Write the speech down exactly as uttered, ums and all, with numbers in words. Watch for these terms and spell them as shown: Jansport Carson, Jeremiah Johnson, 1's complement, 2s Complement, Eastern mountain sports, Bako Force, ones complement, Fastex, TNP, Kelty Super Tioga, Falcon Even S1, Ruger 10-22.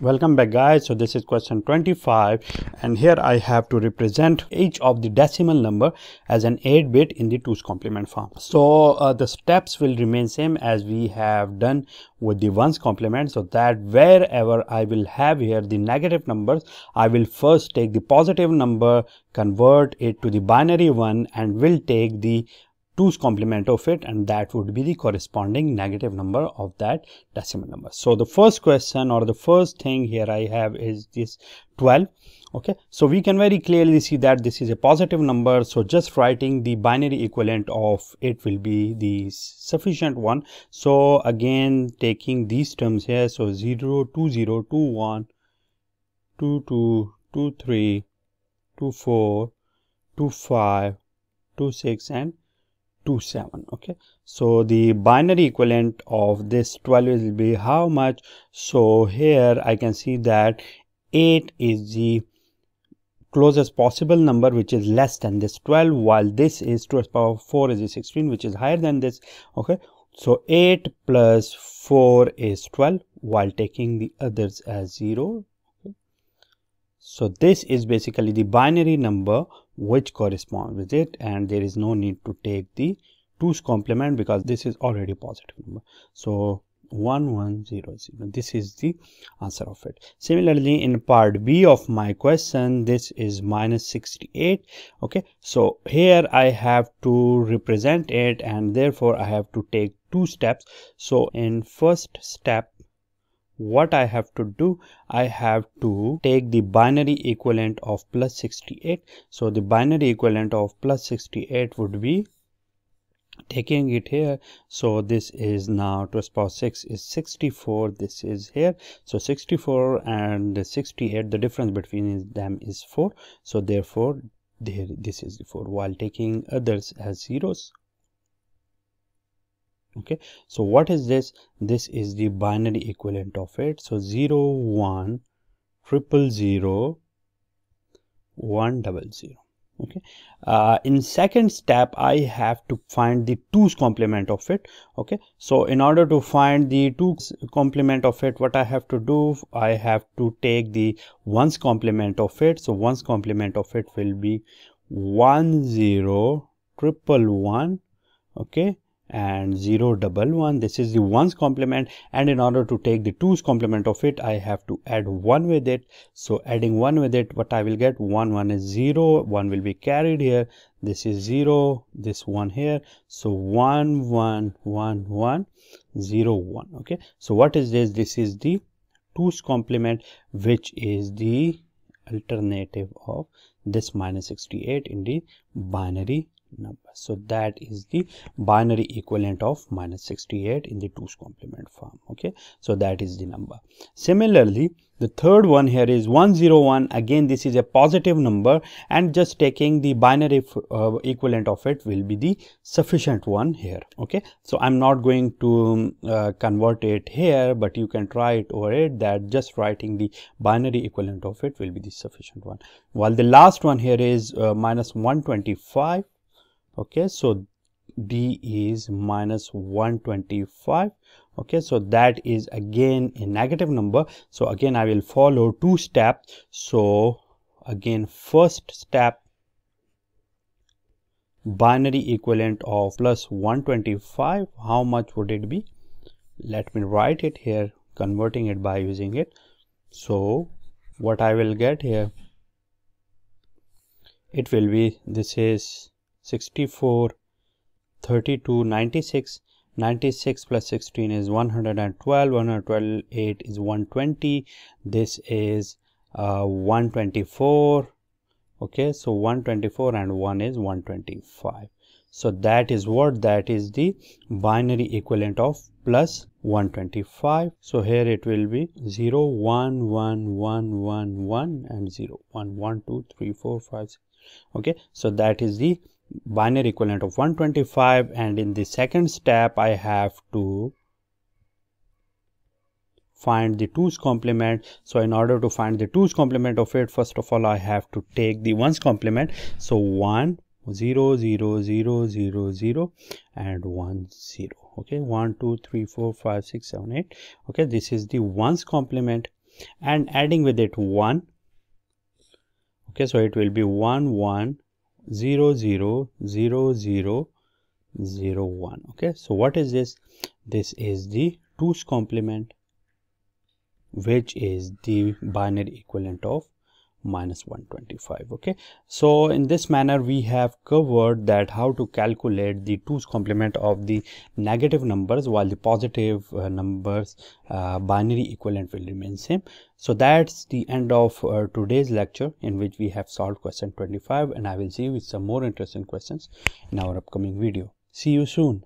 Welcome back, guys. So this is question twenty-five, and here I have to represent each of the decimal number as an eight bit in the two's complement form. So uh, the steps will remain same as we have done with the ones complement, so that wherever I will have here the negative numbers, I will first take the positive number, convert it to the binary one, and will take the two's complement of it, and that would be the corresponding negative number of that decimal number. So the first question or the first thing here I have is this twelve. Okay, so we can very clearly see that this is a positive number, so just writing the binary equivalent of it will be the sufficient one. So again, taking these terms here, so zero, two, zero, two, one, two, two, two, three, two, four, two, five, two, six and two, seven. Okay, so the binary equivalent of this twelve will be how much? So here I can see that eight is the closest possible number, which is less than this twelve, while this is two to the power four is the sixteen, which is higher than this. Okay, so eight plus four is twelve, while taking the others as zero. Okay, so this is basically the binary number which corresponds with it, and there is no need to take the two's complement because this is already positive number. So one one zero zero, this is the answer of it. Similarly, in part B of my question, this is minus sixty-eight. Okay, so here I have to represent it, and therefore I have to take two steps. So in first step, what I have to do, I have to take the binary equivalent of plus sixty-eight. So the binary equivalent of plus sixty-eight would be taking it here. So this is now two to the power six is sixty-four, this is here, so sixty-four and sixty-eight, the difference between them is four, so therefore there this is the four, while taking others as zeros. Okay, so what is this? This is the binary equivalent of it. So zero one triple zero one double zero. Okay, uh, in second step I have to find the two's complement of it. Okay, so in order to find the two's complement of it, what I have to do, I have to take the one's complement of it. So one's complement of it will be one zero triple one. Okay, and zero double one, this is the one's complement, and in order to take the two's complement of it, I have to add one with it. So adding one with it, what I will get, one one is zero, one will be carried here, this is zero, this one here, so one one one one zero one. Okay, so what is this? This is the two's complement, which is the alternative of this minus sixty-eight in the binary number. So that is the binary equivalent of minus sixty-eight in the two's complement form. Okay, so that is the number. Similarly, the third one here is one zero one. Again, this is a positive number, and just taking the binary uh, equivalent of it will be the sufficient one here. Okay, so I'm not going to uh, convert it here, but you can try it over it, that just writing the binary equivalent of it will be the sufficient one. While the last one here is uh, minus one twenty-five. Okay, so D is minus one twenty-five. Okay, so that is again a negative number, so again I will follow two steps. So again, first step, binary equivalent of plus one twenty-five, how much would it be? Let me write it here, converting it by using it. So what I will get here, it will be, this is sixty-four, thirty-two, ninety-six. ninety-six plus sixteen is one hundred twelve. one hundred twelve eight is one twenty. This is uh, one twenty-four. Okay, so one twenty-four and one is one twenty-five. So that is what? That is the binary equivalent of plus one twenty-five. So here it will be zero one one one one one and zero one one two three four five six. Okay, so that is the binary equivalent of one twenty-five, and in the second step I have to find the two's complement. So in order to find the two's complement of it, first of all I have to take the one's complement. So one zero zero zero zero zero and one zero. Okay, one two three four five six seven eight. Okay, this is the one's complement. and adding with it one. Okay, so it will be one one zero zero zero zero zero one. Okay, so what is this? This is the two's complement, which is the binary equivalent of minus one twenty-five. Okay, so in this manner we have covered that how to calculate the two's complement of the negative numbers while the positive uh, numbers uh, binary equivalent will remain same. So that's the end of uh, today's lecture, in which we have solved question twenty-five, and I will see you with some more interesting questions in our upcoming video. See you soon.